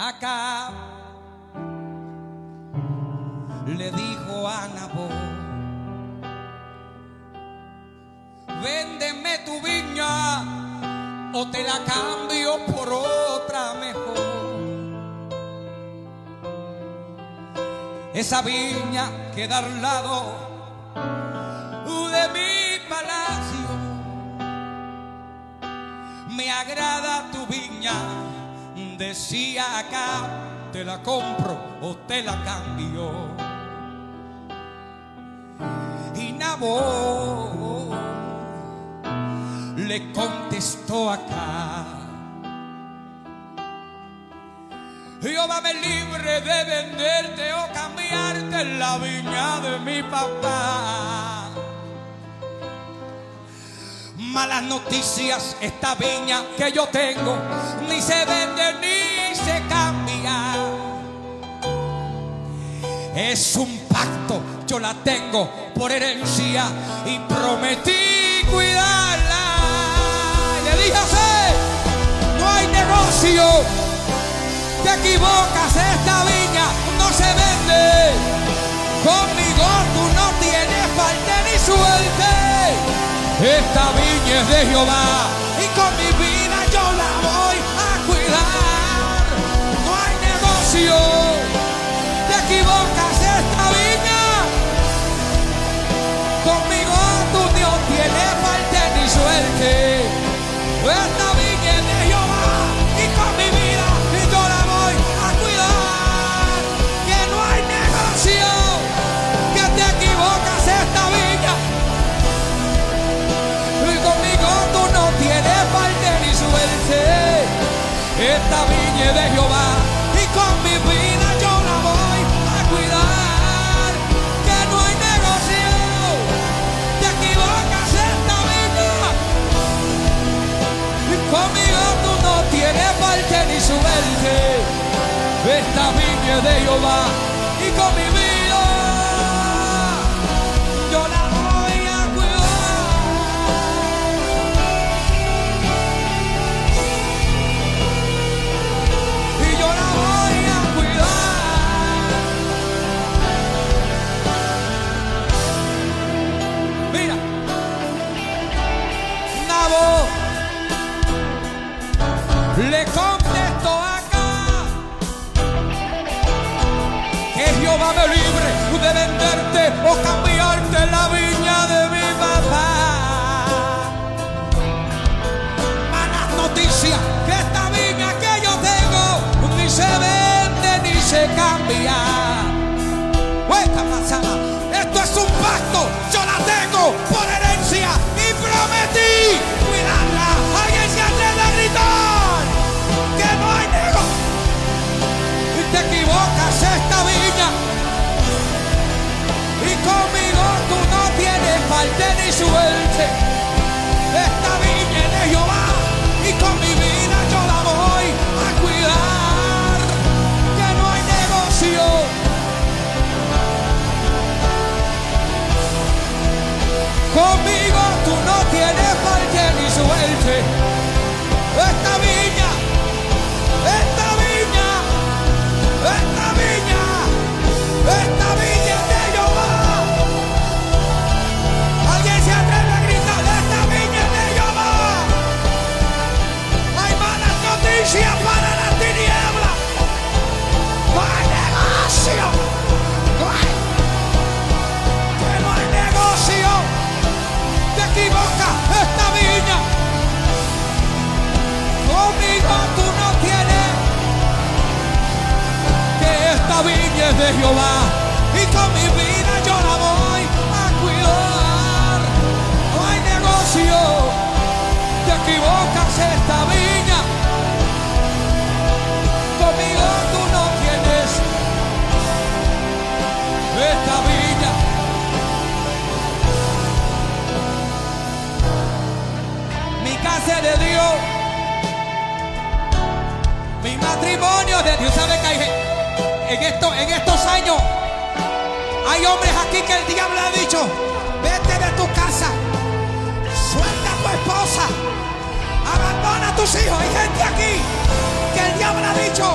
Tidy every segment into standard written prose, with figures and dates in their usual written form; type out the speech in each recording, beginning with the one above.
Acab le dijo a Nabot: véndeme tu viña o te la cambio por otra mejor. Esa viña queda al lado de mi palacio. Me agrada tu viña, decía acá, te la compro o te la cambio. Y Nabot le contestó acá: Jehová me libre de venderte o cambiarte la viña de mi papá. Malas noticias, esta viña que yo tengo ni se vende ni se cambia. Es un pacto, yo la tengo por herencia y prometí cuidarla. Y le dije a José: no hay negocio, te equivocas, esta viña no se vende. Conmigo tú no tienes parte ni suerte. Esta viña es de Jehová y con mi vida yo la voy a cuidar. No hay negocio, te equivocas, esta viña conmigo tú no tienes parte ni suerte. Esta viña es de Jehová y con mi vida yo la voy a cuidar. Que no hay negocio, que te equivocas, esta viña esta viña de Jehová y con mi vida yo la voy a cuidar. Que no hay negocio, te equivocas, esta viña y conmigo tú no tienes parte ni suerte. Esta viña de Jehová y con mi vida le contesto acá que Jehová me libre de venderte o cambiarte la viña de mi papá. Malas noticias, que esta viña que yo tengo ni se vende ni se cambia. Esta manzana, esto es un pacto, yo la tengo por herencia y prometí cuidarla. Alguien se atreve a gritar. Te equivocas, esta viña y conmigo tú no tienes parte ni suerte. Esta viña es de Jehová y con mi vida yo la voy a cuidar. Que no hay negocio, conmigo tú no tienes parte ni suerte. Esta viña, esta viña, esta viña, esta viña es de Jehová. Alguien se atreve a gritar: esta viña es de Jehová. Hay malas noticias para la tiniebla. No hay negocio, que no hay negocio, te equivocas, esta viña conmigo tú no tienes. Esta viña es de Jehová y con mi vida yo la voy a cuidar. No hay negocio, te equivocas, esta viña conmigo tú no tienes. Esta viña, mi casa de Dios, mi matrimonio de Dios. ¿Sabe que hay gente? En estos años hay hombres aquí que el diablo ha dicho: vete de tu casa, suelta a tu esposa, abandona a tus hijos. Hay gente aquí que el diablo ha dicho: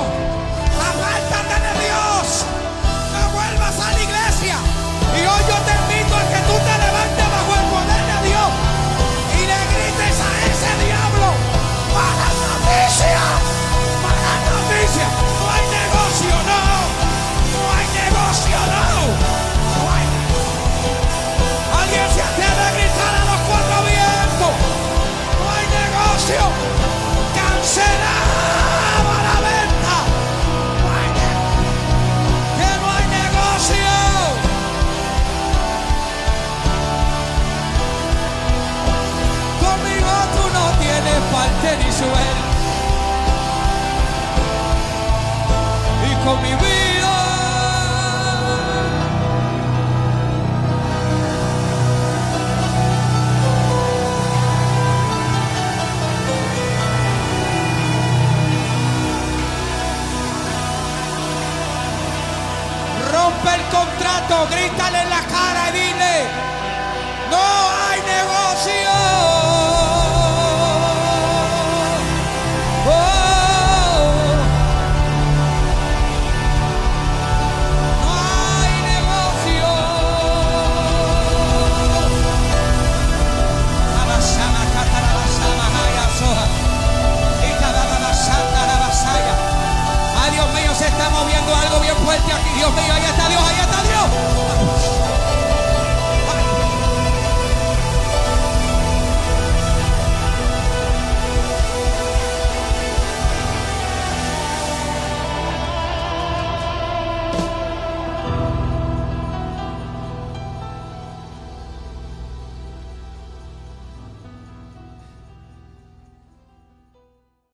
con mi vida. Rompe el contrato, grítale en la cara y dile: no hay negocio. Dios mío, ahí está Dios, ahí está Dios.